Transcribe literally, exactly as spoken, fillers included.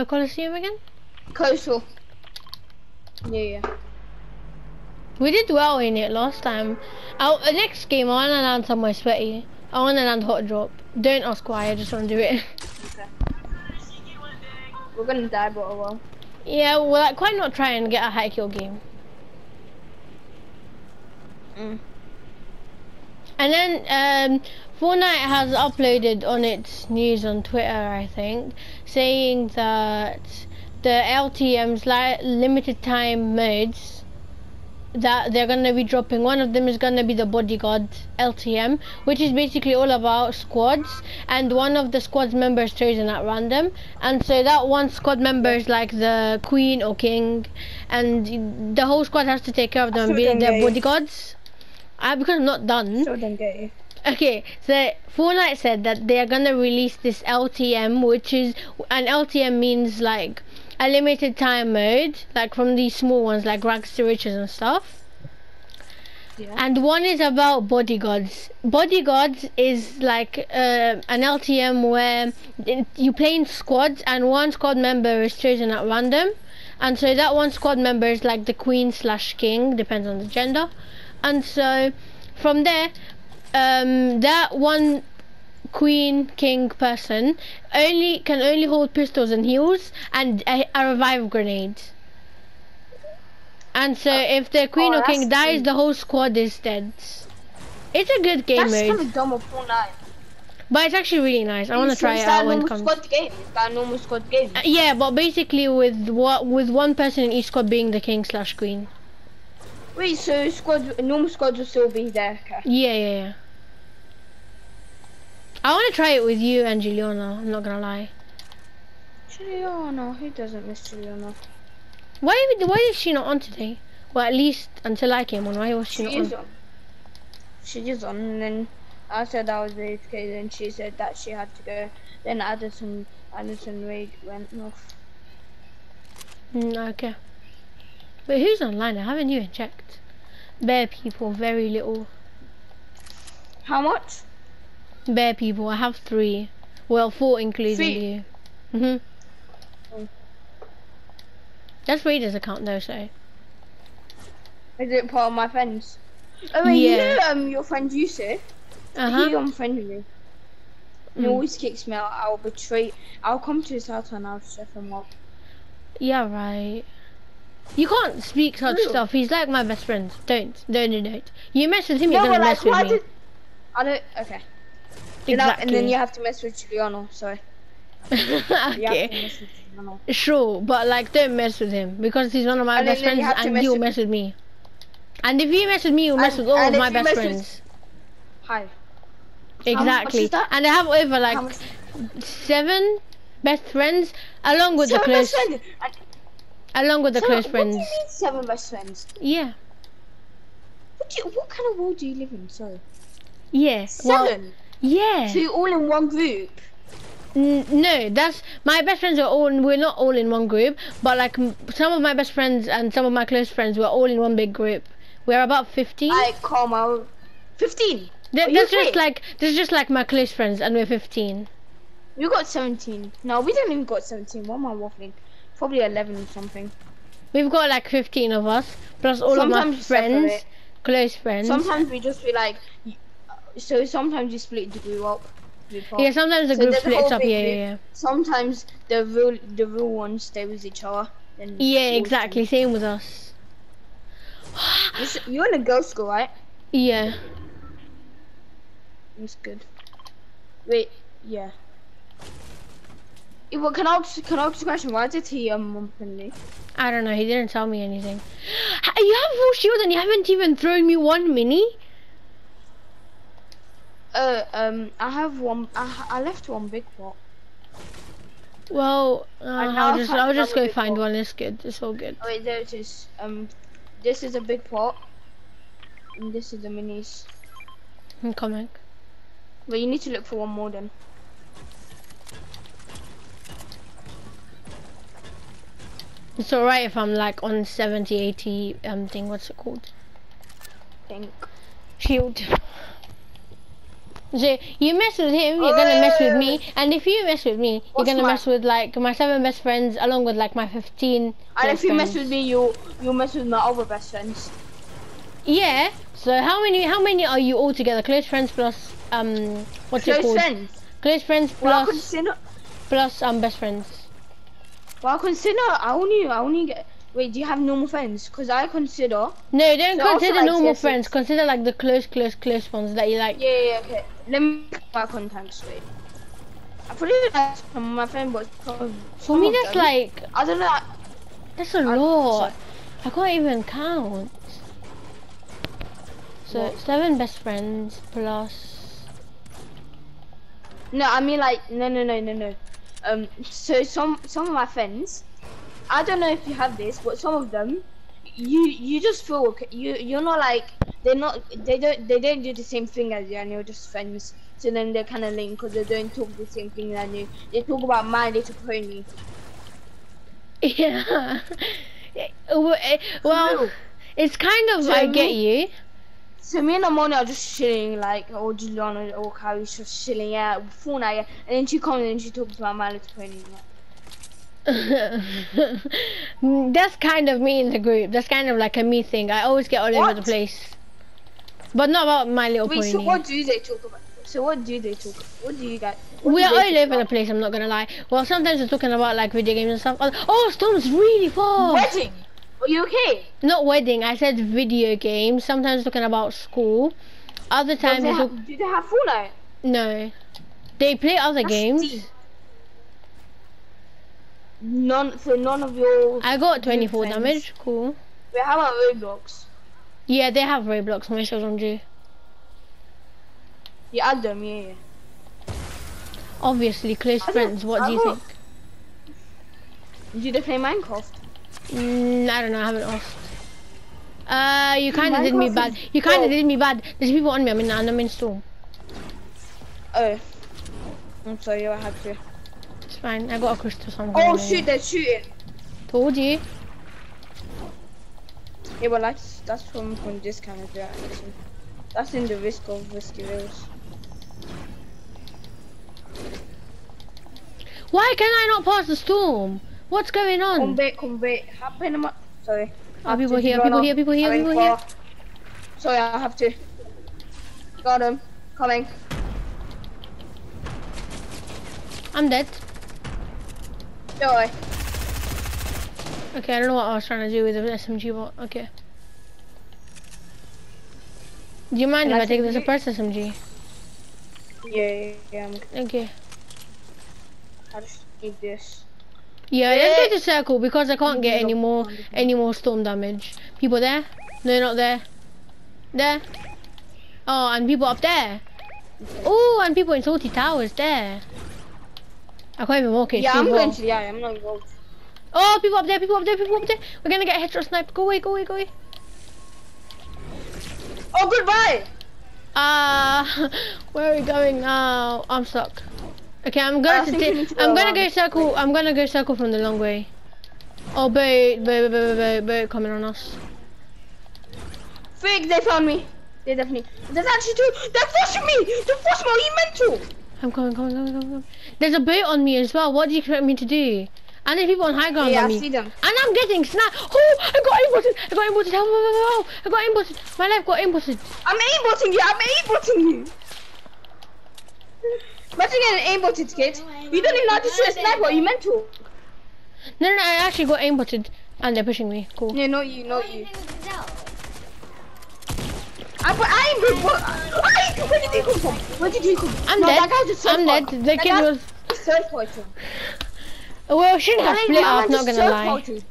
uh, Coliseum again? Coastal. Yeah, yeah. We did well in it last time. Our uh, next game, I want to land somewhere sweaty. I want to land hot drop. Don't ask why, I just want to do it. Okay. We're gonna die, but oh well. Yeah, we're like, quite not trying to get a high kill game. Mm. And then um, Fortnite has uploaded on its news on Twitter, I think, saying that the L T Ms, li limited time modes, that they're going to be dropping. One of them is going to be the bodyguard L T M, which is basically all about squads, and one of the squad members chosen at random. And so that one squad member is like the queen or king, and the whole squad has to take care of them and be their bodyguards. I because I'm not done. Sure don't get you. Okay, so Fortnite said that they are going to release this L T M, which is an L T M means like a limited time mode, like from these small ones like rags to riches and stuff. Yeah. And one is about bodyguards. Bodyguards is like uh, an L T M where you play in squads and one squad member is chosen at random, and so that one squad member is like the queen slash king, depends on the gender. And so from there, um, that one queen king person only can only hold pistols and heals and a, a revive grenade. And so oh. if the queen oh, or king dies, cute. the whole squad is dead. It's a good game that's mode. That's kind of dumb of Fortnite. But it's actually really nice. I want to try it out when it comes. Squad game. It's that normal squad game. Uh, yeah, but basically with what with one person in each squad being the king slash queen. Wait, so squad, normal squads will still be there? Okay. Yeah, yeah, yeah. I want to try it with you and Juliana, I'm not gonna lie. Juliana, who doesn't miss Juliana? Why, why is she not on today? Well, at least until I came on, why was she, she not is on? on? She is on, and then I said I was late, okay, then she said that she had to go. Then Addison, Addison Rae went off. Mm, okay. But who's online? I haven't even checked. Bare people, very little. How much? Bare people. I have three. Well, four including three. you. Mhm. Mm. That's Raider's account though, so. Is it part of my friends? Oh, wait, yeah. You know, um, your friend Yusuf. Uh huh. He's unfriendly. Mm. He always kicks me out. I'll betray. I'll come to his house and I'll shut him up. Yeah, right. You can't speak such Real. stuff. He's like my best friend. Don't, don't, don't. don't. You mess with him, no, you're gonna like, mess with me. Did... I don't. Okay. Exactly. Know, and then you have to mess with Juliano. Sorry. Okay. Juliano. Sure, but like, don't mess with him because he's one of my and best friends, and mess you'll with... mess with me. And if you mess with me, you'll and, mess with all of my best friends. With... Hi. Exactly. And I have over like seven best friends, along with seven the close. Best friend. Along with the so close what friends. Do you mean seven best friends? Yeah. What, do you, what kind of world do you live in? Sorry. Yeah. Seven. Well, yeah. So you're all in one group. N no, that's my best friends are all. We're not all in one group, but like m some of my best friends and some of my close friends were all in one big group. We're about fifteen. I come out. Fifteen. Th that's just like that's just like my close friends, and we're fifteen. We got seventeen. No, we don't even got seventeen. What am I waffling? Probably eleven or something. We've got like fifteen of us, plus all sometimes of my friends, separate. close friends. Sometimes we just be like, so sometimes you split the group up. Group yeah, sometimes the so group splits up, yeah, yeah, yeah. Sometimes the real, the real ones stay with each other. And yeah, exactly, stay. same with us. You're in a girls' school, right? Yeah. That's good. Wait, yeah. Well, can I ask, can I ask a question? Why did he um unfriendly? I don't know. He didn't tell me anything. You have full shield and you haven't even thrown me one mini. Uh um, I have one. I I left one big pot. Well, uh, I'll just I'll just go find pot. one. It's good. It's all good. Oh, wait, there it is. Um, this is a big pot, and this is the minis. I'm coming. But you need to look for one more then. It's alright if I'm like on seventy, eighty um thing, what's it called? Think. Shield. Jay, you mess with him, you're gonna mess with me, and if you mess with me, you're gonna mess with like my seven best friends, along with like my fifteen. And if you mess with me, you you mess with my other best friends. Yeah. So how many how many are you all together? Close friends plus um what's it called? Close friends. Close friends plus plus um best friends. Well, I consider I only I only get. Wait, do you have normal friends? Cause I consider. No, don't so consider like normal C S S. Friends. Consider like the close, close, close ones that you like. Yeah, yeah, okay. Let me get my contacts. Wait. I probably like some my friend, but some for me that's them. Like. I don't know. That's a lot. I can't even count. So what? Seven best friends plus. No, I mean like no, no, no, no, no. Um, so some some of my friends. I don't know if you have this, but some of them, you you just feel okay. you you're not like they're not they don't they don't do the same thing as you, and you're just friends. So then they're kind of lame because they don't talk the same thing as you. They talk about My Little Pony. Yeah. Well, no. It's kind of so I me, get you. So me and Amoni are just chilling, like or Juliana or Kari's just chilling out, yeah, Fortnite, and then she comes and she talks about My Little Pony. Yeah. That's kind of me in the group. That's kind of like a me thing. I always get all what? over the place, but not about My Little Wait, Pony. So what do they talk about? So what do they talk? About? What do you guys? We're all over the place. I'm not gonna lie. Well, sometimes we're talking about like video games and stuff. Oh, Storm's really far. Wedding? Are you okay? Not wedding. I said video games. Sometimes talking about school. Other times. They have, do they have Fortnite? No, they play other That's games. Deep. None, so none of your. I got twenty-four damage. Cool. They have a Roblox. Yeah, they have Roblox. My children do. You add them, yeah. yeah. Obviously, close I friends. What I do you got... think? Did they play Minecraft? Mm, I don't know. I haven't asked. Uh, you kind of did me bad. You kind of oh. did me bad. There's people on me. I mean, I'm in storm. Oh, I'm sorry. I had to. It's fine, I got a crystal somewhere. Oh shoot, they're shooting. Told you. Yeah, well that's, that's from, from this kind of guy. That's in the risk of risky rails. Why can I not pass the storm? What's going on? Come back, come back. Happen, sorry. Oh, people here, people here, people here, people here. Sorry, I have to. Got him. Coming. I'm dead. Die. Okay, I don't know what I was trying to do with the S M G, but okay. Do you mind Can if I, I take the suppressed S M G? Yeah, yeah, yeah. I'm... Okay. I just need this. Yeah, yeah, let's go to circle because I can't get any more, any more storm damage. People there? No, not there. There. Oh, and people up there. Oh, and people in Salty Towers there. I can't even walk it. Yeah, I'm more. going to. Yeah, I'm not involved. Oh, people up there! People up there! People up there! We're gonna get a headshot snipe. Go away! Go away! Go away! Oh, goodbye! Ah, uh, where are we going now? I'm stuck. Okay, I'm going I to. Take, to go I'm gonna around. go circle. I'm gonna go circle from the long way. Oh, boat! Boat! Boat! Boat! Boat! Coming on us. Fig! They found me. They definitely. There's actually two. They're pushing me. They're pushing me. Are you mental? I'm coming, coming, coming, coming, coming. There's a boat on me as well. What do you expect me to do? And there's people on high ground yeah, on me. Yeah, I see them. And I'm getting sniped. Oh, I got aimbotted. I got aimbotted. Help, help, help, help. I got aimbotted. My life got aimbotted. I'm aimbotting you. I'm aimbotting you. Imagine getting aimbotted, kid. You don't even know how to shoot a sniper. You meant to. No, no, I actually got aimbotted. And they're pushing me. Cool. Yeah, not you, not you. I put aimbot. What? Where did he come from? Where did he come from? I'm no, dead. I'm dead. The kid was... Well, we shouldn't have split up, not gonna lie.